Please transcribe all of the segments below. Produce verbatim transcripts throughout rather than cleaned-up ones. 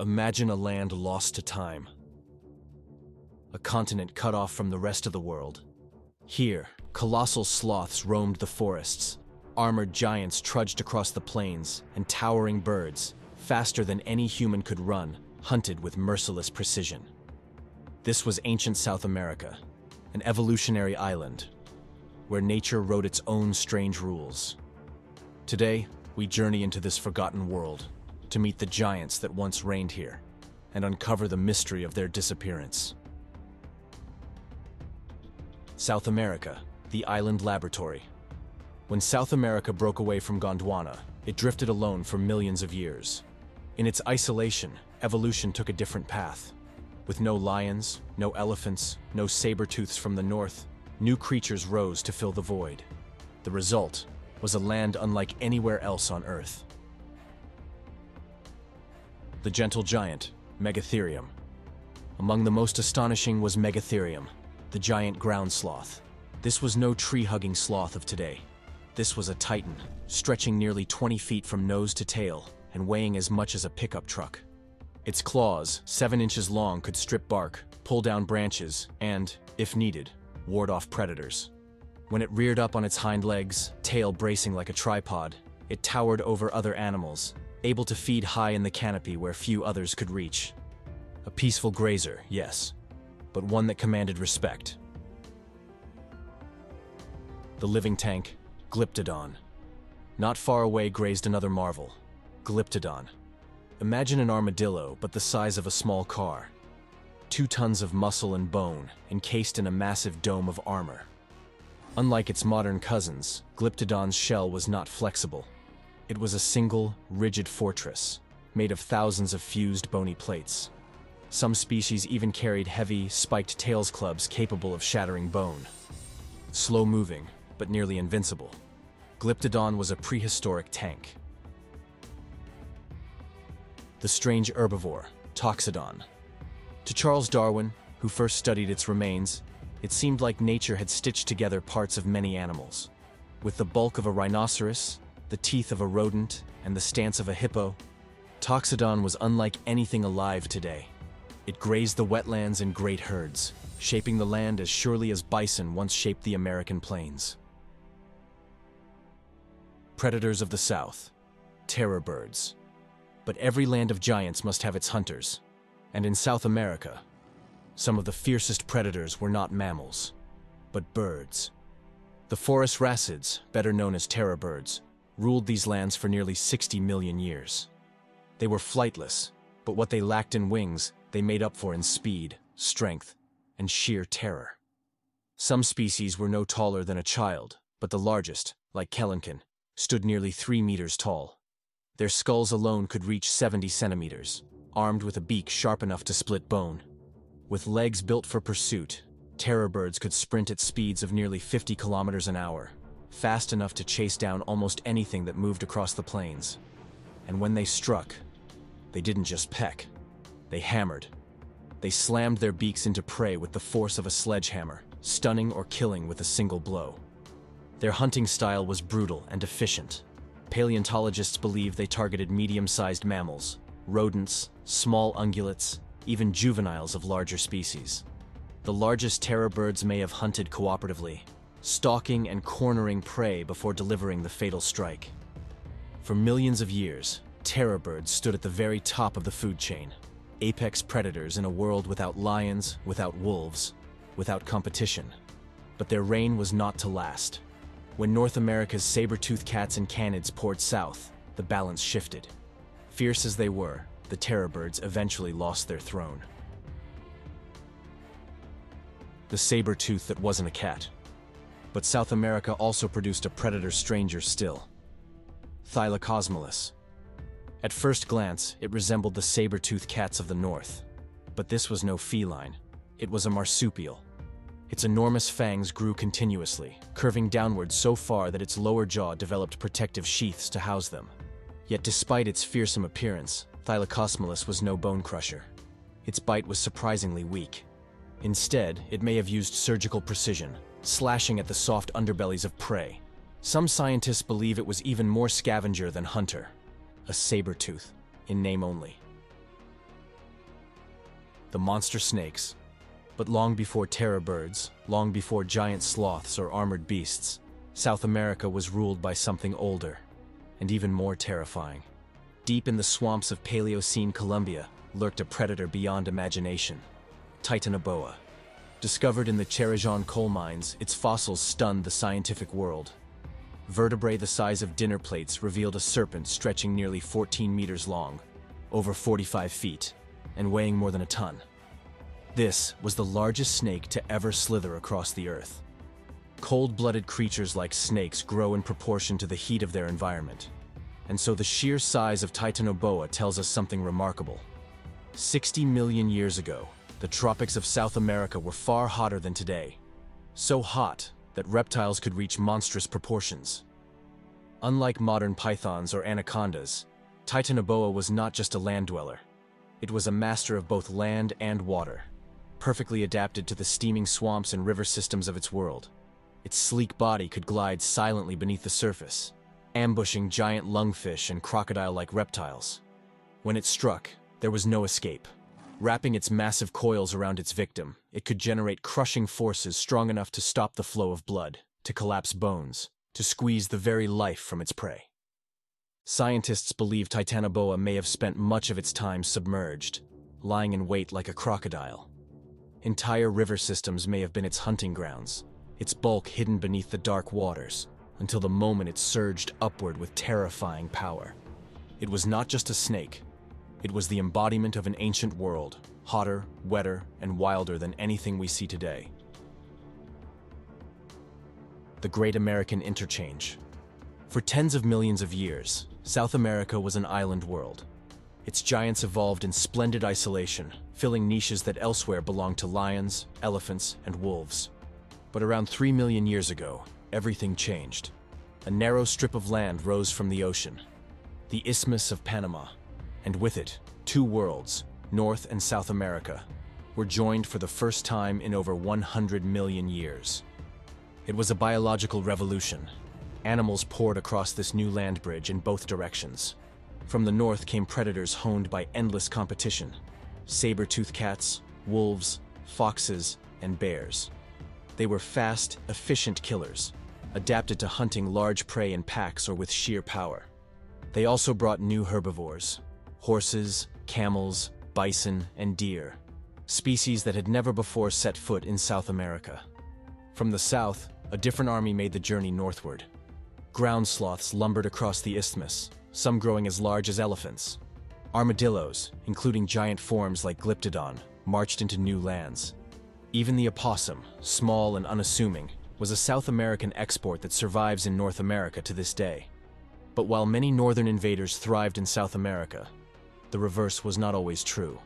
Imagine a land lost to time. A continent cut off from the rest of the world. Here, colossal sloths roamed the forests. Armored giants trudged across the plains, and towering birds, faster than any human could run, hunted with merciless precision. This was ancient South America, an evolutionary island, where nature wrote its own strange rules. Today, we journey into this forgotten world to meet the giants that once reigned here and uncover the mystery of their disappearance. South America, the island laboratory. When South America broke away from Gondwana, it drifted alone for millions of years. In its isolation, evolution took a different path. With no lions, no elephants, no saber-tooths from the north, new creatures rose to fill the void. The result was a land unlike anywhere else on Earth. The gentle giant, Megatherium. Among the most astonishing was Megatherium, the giant ground sloth. This was no tree-hugging sloth of today. This was a titan, stretching nearly twenty feet from nose to tail and weighing as much as a pickup truck. Its claws, seven inches long, could strip bark, pull down branches, and, if needed, ward off predators. When it reared up on its hind legs, tail bracing like a tripod, it towered over other animals, able to feed high in the canopy where few others could reach. A peaceful grazer, yes, but one that commanded respect. The living tank, Glyptodon. Not far away grazed another marvel, Glyptodon. Imagine an armadillo, but the size of a small car. Two tons of muscle and bone, encased in a massive dome of armor. Unlike its modern cousins, Glyptodon's shell was not flexible. It was a single, rigid fortress, made of thousands of fused bony plates. Some species even carried heavy, spiked tails clubs capable of shattering bone. Slow-moving, but nearly invincible, Glyptodon was a prehistoric tank. The strange herbivore, Toxodon. To Charles Darwin, who first studied its remains, it seemed like nature had stitched together parts of many animals. With the bulk of a rhinoceros, the teeth of a rodent, and the stance of a hippo, Toxodon was unlike anything alive today. It grazed the wetlands in great herds, shaping the land as surely as bison once shaped the American plains. Predators of the South, terror birds. But every land of giants must have its hunters, and in South America, some of the fiercest predators were not mammals, but birds. The Phorusrhacids, better known as terror birds, ruled these lands for nearly sixty million years. They were flightless, but what they lacked in wings, they made up for in speed, strength, and sheer terror. Some species were no taller than a child, but the largest, like Kelenken, stood nearly three meters tall. Their skulls alone could reach seventy centimeters, armed with a beak sharp enough to split bone. With legs built for pursuit, terror birds could sprint at speeds of nearly fifty kilometers an hour, fast enough to chase down almost anything that moved across the plains. And when they struck, they didn't just peck, they hammered. They slammed their beaks into prey with the force of a sledgehammer, stunning or killing with a single blow. Their hunting style was brutal and efficient. Paleontologists believe they targeted medium-sized mammals, rodents, small ungulates, even juveniles of larger species. The largest terror birds may have hunted cooperatively, stalking and cornering prey before delivering the fatal strike. For millions of years, terror birds stood at the very top of the food chain, apex predators in a world without lions, without wolves, without competition. But their reign was not to last. When North America's saber-toothed cats and canids poured south, the balance shifted. Fierce as they were, the terror birds eventually lost their throne. The saber-tooth that wasn't a cat. But South America also produced a predator stranger still. Thylacosmilus. At first glance, it resembled the saber-toothed cats of the north. But this was no feline. It was a marsupial. Its enormous fangs grew continuously, curving downward so far that its lower jaw developed protective sheaths to house them. Yet despite its fearsome appearance, Thylacosmilus was no bone crusher. Its bite was surprisingly weak. Instead, it may have used surgical precision, slashing at the soft underbellies of prey. Some scientists believe it was even more scavenger than hunter. A saber tooth, in name only. the monster snakes. But long before terror birds, long before giant sloths or armored beasts, South America was ruled by something older, and even more terrifying. Deep in the swamps of Paleocene Colombia lurked a predator beyond imagination, Titanoboa. Discovered in the Cerrejón coal mines, its fossils stunned the scientific world. Vertebrae the size of dinner plates revealed a serpent stretching nearly fourteen meters long, over forty-five feet, and weighing more than a ton. This was the largest snake to ever slither across the earth. Cold-blooded creatures like snakes grow in proportion to the heat of their environment, and so the sheer size of Titanoboa tells us something remarkable. sixty million years ago, the tropics of South America were far hotter than today, so hot that reptiles could reach monstrous proportions. Unlike modern pythons or anacondas, Titanoboa was not just a land dweller. It was a master of both land and water, perfectly adapted to the steaming swamps and river systems of its world. Its sleek body could glide silently beneath the surface, ambushing giant lungfish and crocodile-like reptiles. When it struck, there was no escape. Wrapping its massive coils around its victim, it could generate crushing forces strong enough to stop the flow of blood, to collapse bones, to squeeze the very life from its prey. Scientists believe Titanoboa may have spent much of its time submerged, lying in wait like a crocodile. Entire river systems may have been its hunting grounds, its bulk hidden beneath the dark waters, until the moment it surged upward with terrifying power. It was not just a snake. It was the embodiment of an ancient world, hotter, wetter, and wilder than anything we see today. The Great American Interchange. For tens of millions of years, South America was an island world. Its giants evolved in splendid isolation, filling niches that elsewhere belonged to lions, elephants, and wolves. But around three million years ago, everything changed. A narrow strip of land rose from the ocean, the Isthmus of Panama. And with it, two worlds, North and South America, were joined for the first time in over one hundred million years. It was a biological revolution. Animals poured across this new land bridge in both directions. From the north came predators honed by endless competition: saber-toothed cats, wolves, foxes, and bears. They were fast, efficient killers, adapted to hunting large prey in packs or with sheer power. They also brought new herbivores: horses, camels, bison, and deer, species that had never before set foot in South America. From the south, a different army made the journey northward. Ground sloths lumbered across the isthmus, some growing as large as elephants. Armadillos, including giant forms like Glyptodon, marched into new lands. Even the opossum, small and unassuming, was a South American export that survives in North America to this day. But while many northern invaders thrived in South America, the reverse was not always true.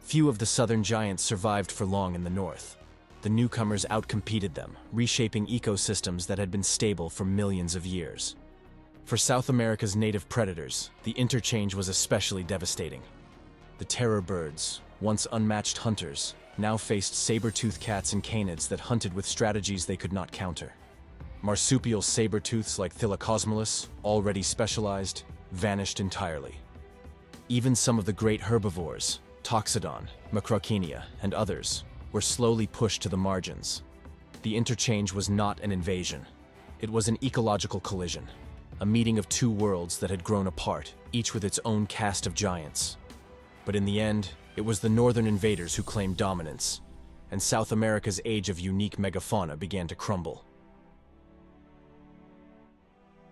Few of the southern giants survived for long in the north. The newcomers outcompeted them, reshaping ecosystems that had been stable for millions of years. For South America's native predators, the interchange was especially devastating. The terror birds, once unmatched hunters, now faced saber-toothed cats and canids that hunted with strategies they could not counter. Marsupial saber-tooths like Thylacosmilus, already specialized, vanished entirely. Even some of the great herbivores, Toxodon, Macrauchenia, and others, were slowly pushed to the margins. The interchange was not an invasion. It was an ecological collision, a meeting of two worlds that had grown apart, each with its own cast of giants. But in the end, it was the northern invaders who claimed dominance, and South America's age of unique megafauna began to crumble.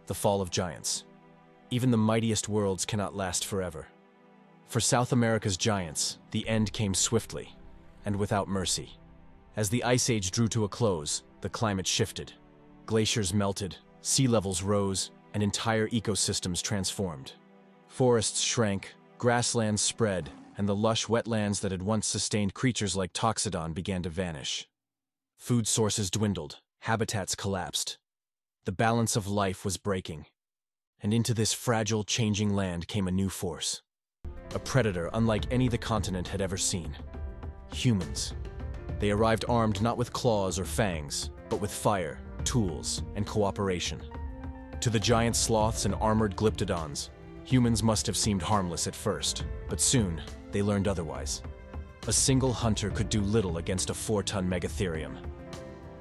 The Fall of Giants. Even the mightiest worlds cannot last forever. For South America's giants, the end came swiftly, and without mercy. As the Ice Age drew to a close, the climate shifted. Glaciers melted, sea levels rose, and entire ecosystems transformed. Forests shrank, grasslands spread, and the lush wetlands that had once sustained creatures like Toxodon began to vanish. Food sources dwindled, habitats collapsed. The balance of life was breaking. And into this fragile, changing land came a new force. A predator unlike any the continent had ever seen. Humans. They arrived armed not with claws or fangs, but with fire, tools, and cooperation. To the giant sloths and armored glyptodons, humans must have seemed harmless at first, but soon they learned otherwise. A single hunter could do little against a four-ton Megatherium,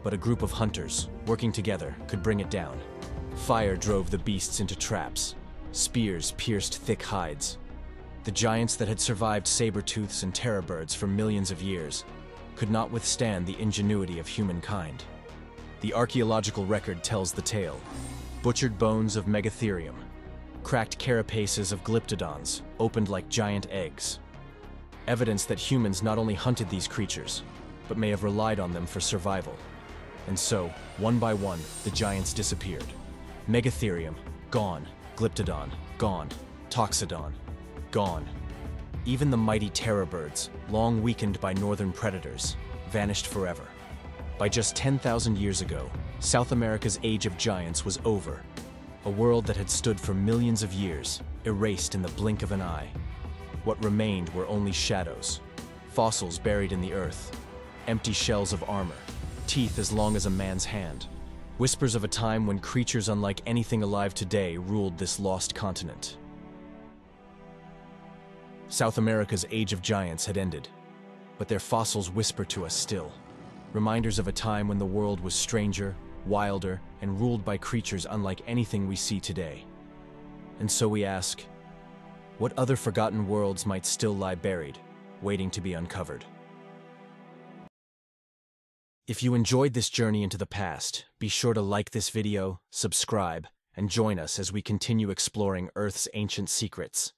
but a group of hunters, working together, could bring it down. Fire drove the beasts into traps. Spears pierced thick hides. The giants that had survived saber-tooths and terror birds for millions of years could not withstand the ingenuity of humankind. The archaeological record tells the tale. Butchered bones of Megatherium, cracked carapaces of Glyptodons, opened like giant eggs. Evidence that humans not only hunted these creatures, but may have relied on them for survival. And so, one by one, the giants disappeared. Megatherium, gone. Glyptodon, gone. Toxodon, gone. Even the mighty terror birds, long weakened by northern predators, vanished forever. By just ten thousand years ago, South America's age of giants was over. A world that had stood for millions of years, erased in the blink of an eye. What remained were only shadows, fossils buried in the earth, empty shells of armor, teeth as long as a man's hand, whispers of a time when creatures unlike anything alive today ruled this lost continent. South America's age of giants had ended, but their fossils whisper to us still, reminders of a time when the world was stranger, wilder, and ruled by creatures unlike anything we see today. And so we ask, what other forgotten worlds might still lie buried, waiting to be uncovered? If you enjoyed this journey into the past, be sure to like this video, subscribe, and join us as we continue exploring Earth's ancient secrets.